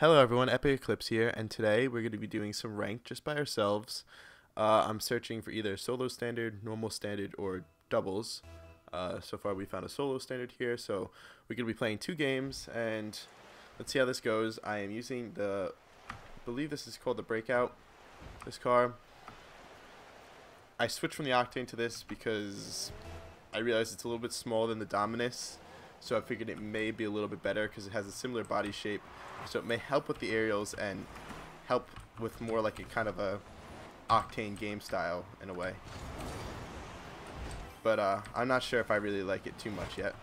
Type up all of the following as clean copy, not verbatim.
Hello everyone, Epic Eclipse here, and today we're going to be doing some ranked just by ourselves. I'm searching for either solo standard, normal standard, or doubles. So far we found a solo standard here, so we're going to be playing two games, and let's see how this goes. I am using the, I believe this is called the Breakout, this car. I switched from the Octane to this because I realized it's a little bit smaller than the Dominus. So I figured it may be a little bit better because it has a similar body shape, so it may help with the aerials and help with more like a kind of a Octane game style in a way. But I'm not sure if I really like it too much yet.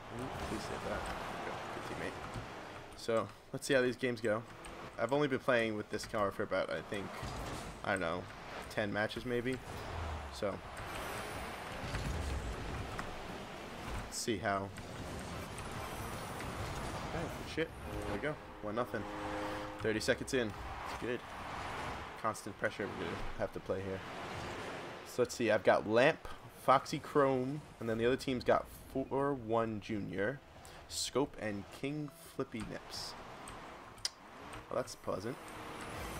Please save that. There we go. Good teammate. So let's see how these games go. I've only been playing with this car for about, I think, I don't know, 10 matches maybe. So let's see how. Good shit. There we go. 1-0. 30 seconds in. It's good. Constant pressure we have to play here. So let's see. I've got Lamp, Foxy Chrome, and then the other team's got 4-1 Junior, Scope, and King Flippy Nips. Well, that's pleasant.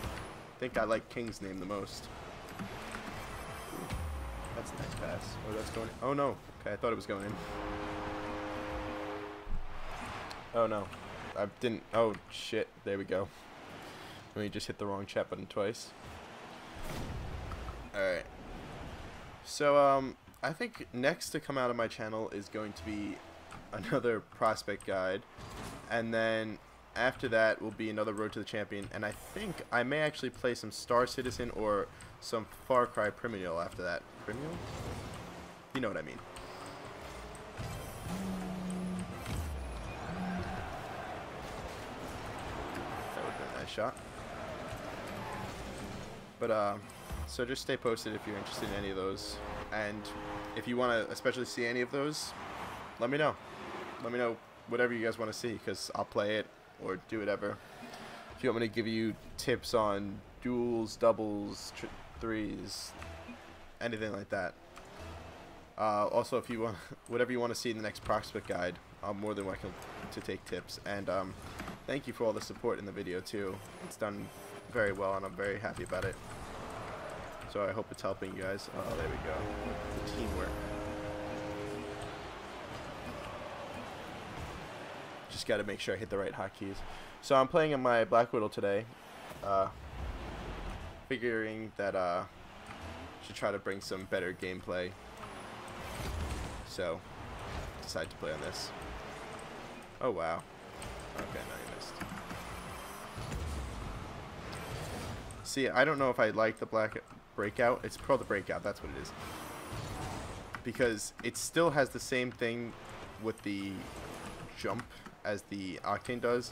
I think I like King's name the most. Ooh, that's a nice pass. Oh, that's going in. Oh, no. Okay, I thought it was going in. Oh no, I didn't, oh shit, there we go. Let me just hit the wrong chat button twice. Alright, so I think next to come out of my channel is going to be another prospect guide, and then after that will be another Road to the Champion, and I think I may actually play some Star Citizen or some Far Cry Primal after that. Primal? You know what I mean. Shot, but so just stay posted if you're interested in any of those, and if you want to especially see any of those, let me know whatever you guys want to see, because I'll play it or do whatever. If you want me to give you tips on duels, doubles, threes, anything like that. Also, if you want whatever you want to see in the next prospect guide, I'm more than welcome to take tips. And thank you for all the support in the video too. It's done very well, and I'm very happy about it. So I hope it's helping you guys. Oh, there we go. The teamwork. Just got to make sure I hit the right hotkeys. So I'm playing in my Black Widow today. Figuring that should try to bring some better gameplay. So decide to play on this. Oh wow. Okay, now you missed. See, I don't know if I like the Black Breakout. It's called the Breakout, that's what it is. Because it still has the same thing with the jump as the Octane does.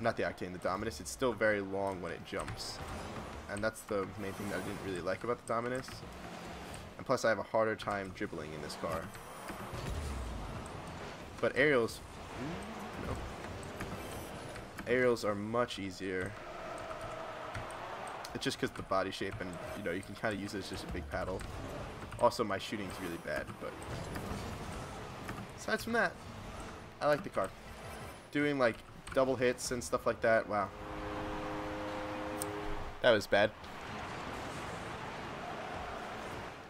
Not the Octane, the Dominus. It's still very long when it jumps. And that's the main thing that I didn't really like about the Dominus. And plus I have a harder time dribbling in this car. But aerials... Nope. Aerials are much easier. It's just because the body shape, and you know, you can kind of use it as just a big paddle. Also, my shooting's really bad, but aside from that, I like the car. Doing like double hits and stuff like that. Wow, that was bad.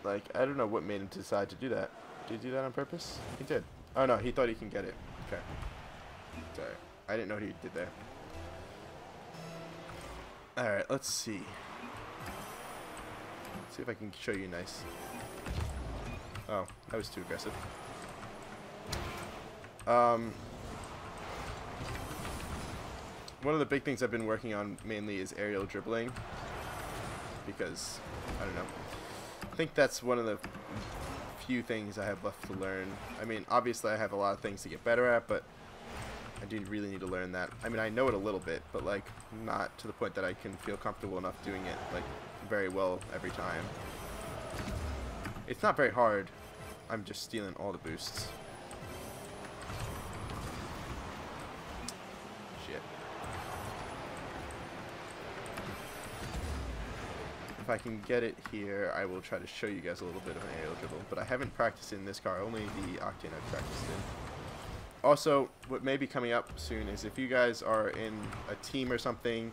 Like, I don't know what made him decide to do that. Did he do that on purpose? He did. Oh no, he thought he can get it. Okay, sorry, I didn't know what he did there. Alright, let's see. Let's see if I can show you nice. Oh, that was too aggressive. One of the big things I've been working on mainly is aerial dribbling. Because, I don't know. I think that's one of the few things I have left to learn. I mean, obviously I have a lot of things to get better at, but I do really need to learn that. I mean, I know it a little bit, but like not to the point that I can feel comfortable enough doing it like very well every time. It's not very hard. I'm just stealing all the boosts. Shit. If I can get it here, I will try to show you guys a little bit of an aerial dribble, but I haven't practiced in this car, only the Octane I've practiced in. Also, what may be coming up soon is if you guys are in a team or something,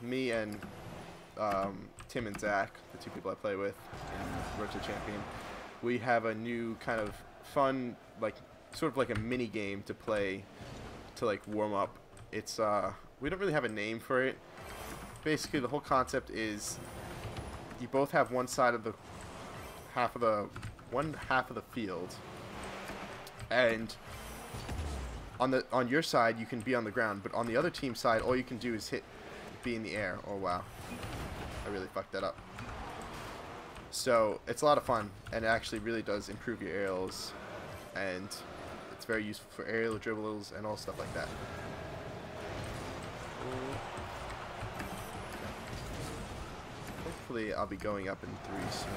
me and Tim and Zach, the two people I play with in Road to Champion, we have a new kind of fun, like, sort of like a mini game to play to, like, warm up. It's, we don't really have a name for it. Basically, the whole concept is you both have one side of the one half of the field, and on your side you can be on the ground, but on the other team's side all you can do is be in the air. Oh wow, I really fucked that up. So it's a lot of fun, and it actually really does improve your aerials, and it's very useful for aerial dribbles and all stuff like that. Hopefully I'll be going up in 3 soon.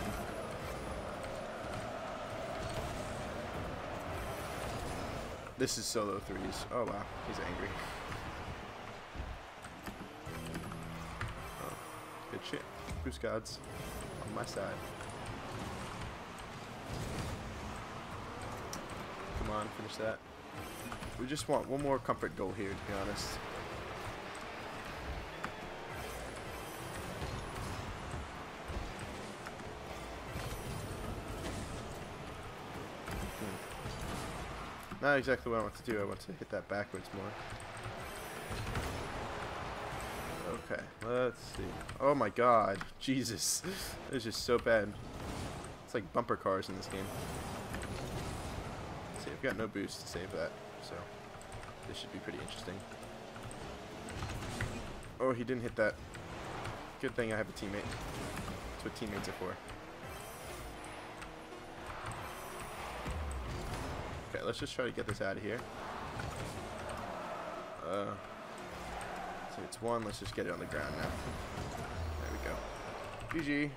This is solo 3s. Oh wow, he's angry. Oh, good shit. Boost gods on my side. Come on, finish that. We just want one more comfort goal here, to be honest. Not exactly what I want to do. I want to hit that backwards more. Okay, let's see. Oh my god, Jesus. It's just so bad. It's like bumper cars in this game. Let's see, I've got no boost to save that, so this should be pretty interesting. Oh, he didn't hit that. Good thing I have a teammate. That's what teammates are for. Let's just try to get this out of here. So it's one. Let's just get it on the ground now. There we go. GG.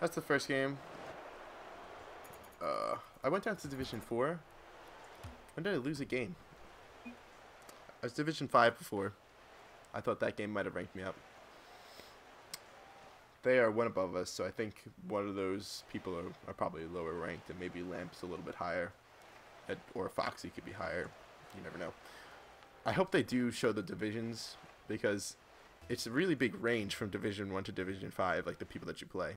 That's the first game. I went down to Division 4. When did I lose a game? I was Division 5 before. I thought that game might have ranked me up. They are one above us, so I think one of those people are probably lower ranked, and maybe Lamp's a little bit higher. Or Foxy could be higher. You never know. I hope they do show the divisions, because it's a really big range from Division 1 to Division 5, like the people that you play.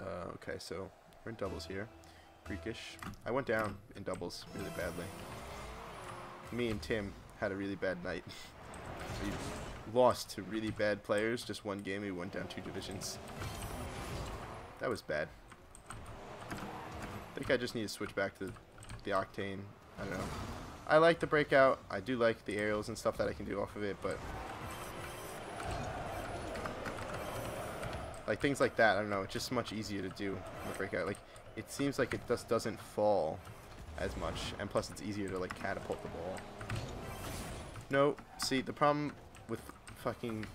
Okay, so we're in doubles here. Greekish. I went down in doubles really badly. Me and Tim had a really bad night. We lost to really bad players. Just one game, we went down 2 divisions. That was bad. I think I just need to switch back to the Octane. I don't know. I like the Breakout. I do like the aerials and stuff that I can do off of it, but like things like that, I don't know. It's just much easier to do in the Breakout. Like it seems like it just doesn't fall as much, and plus it's easier to like catapult the ball. No, see the problem with fucking.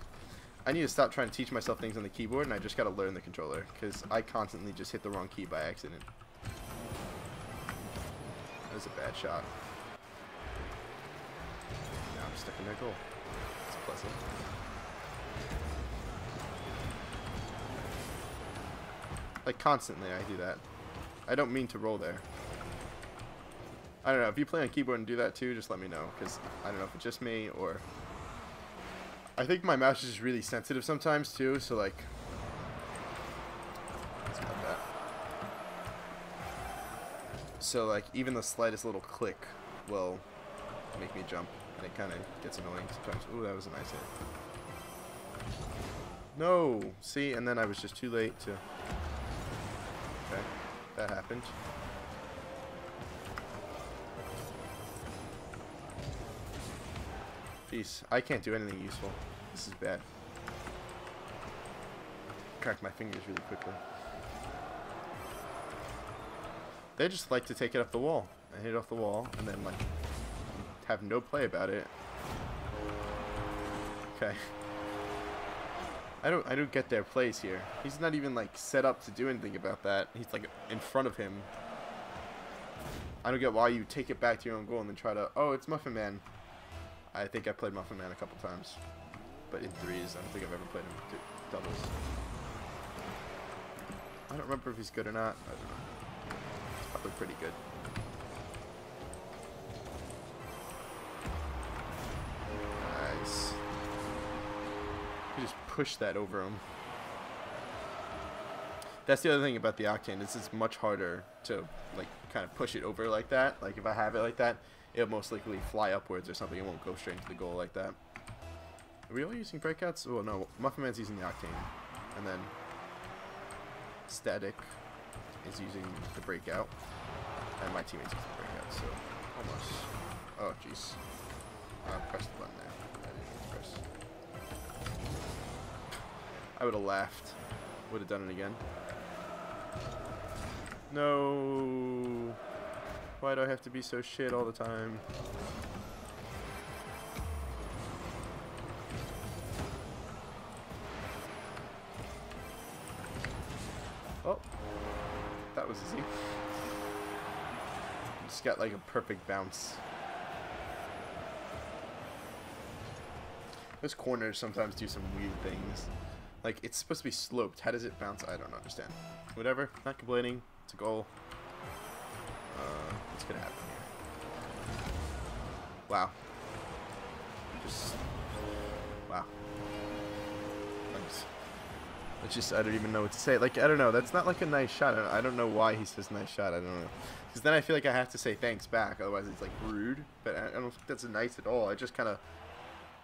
I need to stop trying to teach myself things on the keyboard, and I just gotta learn the controller, because I constantly just hit the wrong key by accident. That was a bad shot. Now I'm stuck in their goal. It's pleasant. Like, constantly I do that. I don't mean to roll there. I don't know. If you play on keyboard and do that too, just let me know. Because I don't know if it's just me or... I think my mouse is just really sensitive sometimes too, so like... So like even the slightest little click will make me jump, and it kind of gets annoying sometimes. Ooh, that was a nice hit. No, see, and then I was just too late to. Okay, that happened. Jeez, I can't do anything useful. This is bad. Cracked my fingers really quickly. They just like to take it off the wall and hit it off the wall, and then like have no play about it. Okay. I don't get their plays here. He's not even like set up to do anything about that. He's like in front of him. I don't get why you take it back to your own goal and then try to. Oh, it's Muffin Man. I think I played Muffin Man a couple times, but in 3s. I don't think I've ever played him in doubles. I don't remember if he's good or not. I don't know. were pretty good. Nice. You just push that over him. That's the other thing about the Octane, is it's much harder to like kind of push it over like that. Like if I have it like that, it'll most likely fly upwards or something. It won't go straight into the goal like that. Are we all using breakouts? Well, no, Muffin Man's using the Octane, and then Static is using the breakout, and my teammate's using the breakout. So almost. Oh jeez, press the button there. I didn't mean to press. I would have laughed. Would have done it again. No. Why do I have to be so shit all the time? Oh. That was easy. Just got like a perfect bounce. Those corners sometimes do some weird things. Like, it's supposed to be sloped. How does it bounce? I don't understand. Whatever. Not complaining. It's a goal. What's going to happen here? Wow. Just... wow. Thanks. It's just, I don't even know what to say. Like, I don't know. That's not like a nice shot. I don't know why he says nice shot. I don't know. Because then I feel like I have to say thanks back. Otherwise, it's, like, rude. But I don't think that's nice at all. I just kind of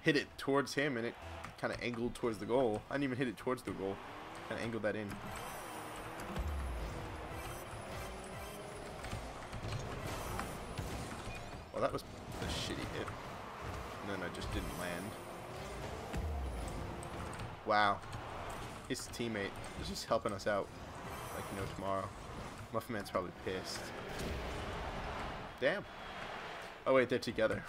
hit it towards him, and it... kind of angled towards the goal. I didn't even hit it towards the goal. Kind of angled that in. Well, that was a shitty hit. And then I just didn't land. Wow. His teammate is just helping us out. Like, you know, tomorrow. Muffin Man's probably pissed. Damn. Oh, wait, they're together.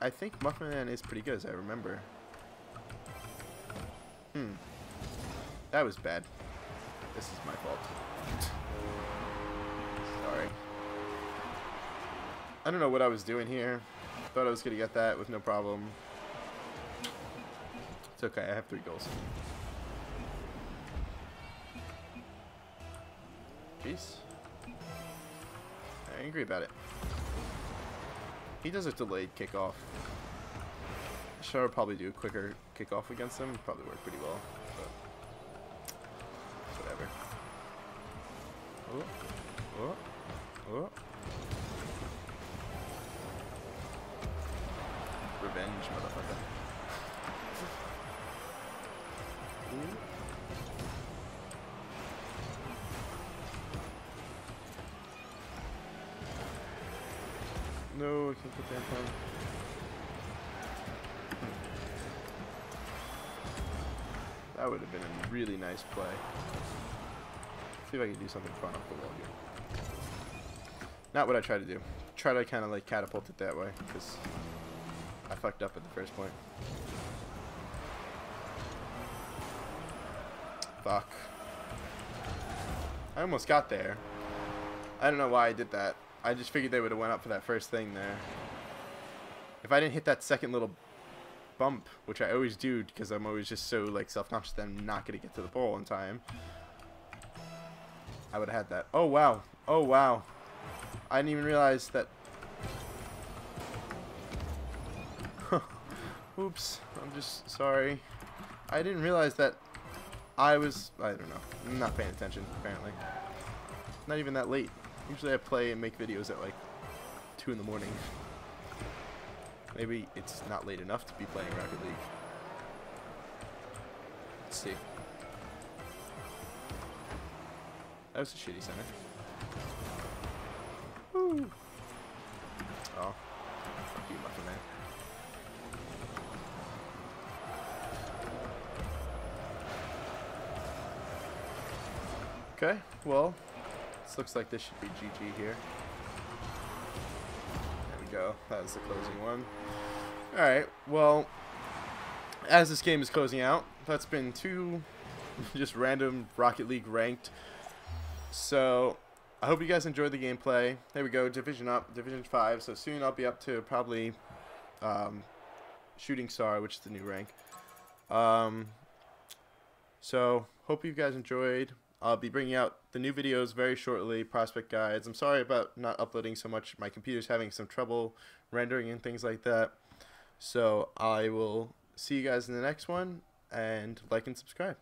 I think Muffin Man is pretty good, as I remember. Hmm. That was bad. This is my fault. Sorry. I don't know what I was doing here. Thought I was going to get that with no problem. It's okay, I have 3 goals. Jeez. I'm angry about it. He does a delayed kickoff. Sure, I'll probably do a quicker kickoff against him. Probably work pretty well. But whatever. Oh, oh, oh. Revenge, motherfucker. Ooh. No, I can't put that down. That would have been a really nice play. Let's see if I can do something fun off the wall here. Not what I tried to do. Try to kind of like catapult it that way, because I fucked up at the first point. Fuck. I almost got there. I don't know why I did that. I just figured they would have went up for that first thing there. If I didn't hit that second little bump, which I always do because I'm always just so like self-conscious that I'm not going to get to the ball in time, I would have had that. Oh, wow. Oh, wow. I didn't even realize that. Oops. I'm just sorry. I didn't realize that I was, I don't know, I'm not paying attention, apparently. Not even that late. Usually I play and make videos at like 2 in the morning. Maybe it's not late enough to be playing Rocket League. Let's see. That was a shitty center. Woo! Oh. Fuck you, Muffin Man. Okay, well. This looks like this should be GG here. There we go. That was the closing one. Alright, well, as this game is closing out, that's been 2 just random Rocket League ranked. So, I hope you guys enjoyed the gameplay. There we go. Division up. Division 5. So, soon I'll be up to probably Shooting Star, which is the new rank. So hope you guys enjoyed. I'll be bringing out the new videos very shortly, prospect guides. I'm sorry about not uploading so much. My computer's having some trouble rendering and things like that. So I will see you guys in the next one, and like and subscribe.